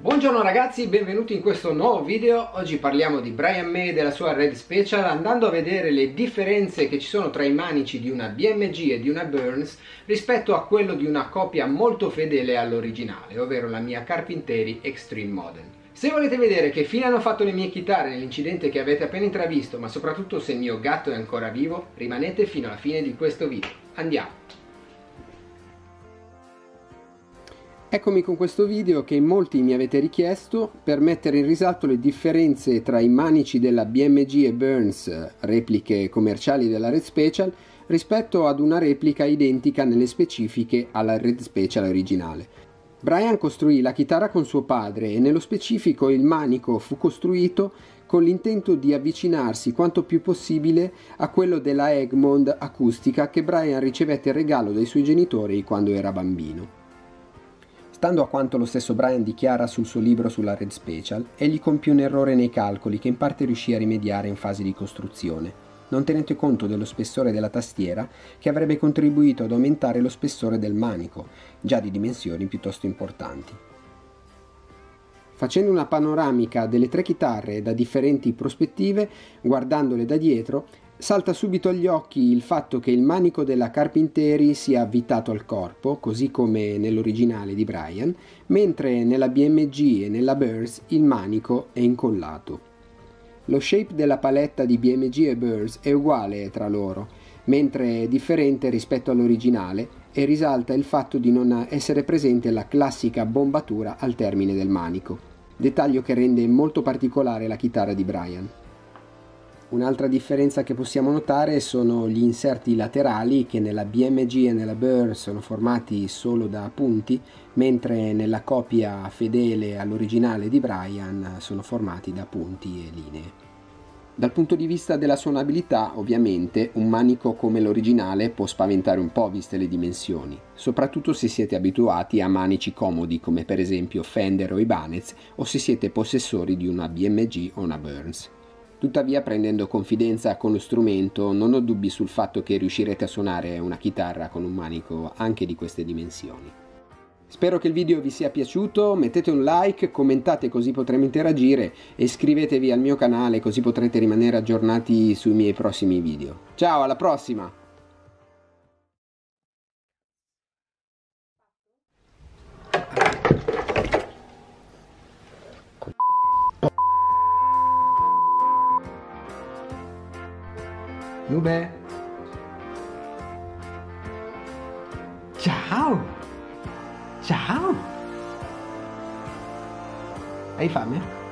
Buongiorno ragazzi, benvenuti in questo nuovo video. Oggi parliamo di Brian May e della sua Red Special, andando a vedere le differenze che ci sono tra i manici di una BMG e di una Burns rispetto a quello di una copia molto fedele all'originale, ovvero la mia Carpinteri Extreme Model. Se volete vedere che fine hanno fatto le mie chitarre nell'incidente che avete appena intravisto, ma soprattutto se il mio gatto è ancora vivo, rimanete fino alla fine di questo video. Andiamo! Eccomi con questo video che in molti mi avete richiesto per mettere in risalto le differenze tra i manici della BMG e Burns, repliche commerciali della Red Special, rispetto ad una replica identica nelle specifiche alla Red Special originale. Brian costruì la chitarra con suo padre e nello specifico il manico fu costruito con l'intento di avvicinarsi quanto più possibile a quello della Egmond acustica che Brian ricevette in regalo dai suoi genitori quando era bambino. Stando a quanto lo stesso Brian dichiara sul suo libro sulla Red Special, egli compì un errore nei calcoli che in parte riuscì a rimediare in fase di costruzione, non tenendo conto dello spessore della tastiera che avrebbe contribuito ad aumentare lo spessore del manico, già di dimensioni piuttosto importanti. Facendo una panoramica delle tre chitarre da differenti prospettive, guardandole da dietro, salta subito agli occhi il fatto che il manico della Carpinteri sia avvitato al corpo, così come nell'originale di Brian, mentre nella BMG e nella Burns il manico è incollato. Lo shape della paletta di BMG e Burns è uguale tra loro, mentre è differente rispetto all'originale e risalta il fatto di non essere presente la classica bombatura al termine del manico, dettaglio che rende molto particolare la chitarra di Brian. Un'altra differenza che possiamo notare sono gli inserti laterali che nella BMG e nella Burns sono formati solo da punti, mentre nella copia fedele all'originale di Brian sono formati da punti e linee. Dal punto di vista della suonabilità, ovviamente, un manico come l'originale può spaventare un po' viste le dimensioni, soprattutto se siete abituati a manici comodi come per esempio Fender o Ibanez, o se siete possessori di una BMG o una Burns. Tuttavia, prendendo confidenza con lo strumento, non ho dubbi sul fatto che riuscirete a suonare una chitarra con un manico anche di queste dimensioni. Spero che il video vi sia piaciuto, mettete un like, commentate così potremo interagire e iscrivetevi al mio canale così potrete rimanere aggiornati sui miei prossimi video. Ciao, alla prossima! Nube. Ciao. Ciao. Hai fame?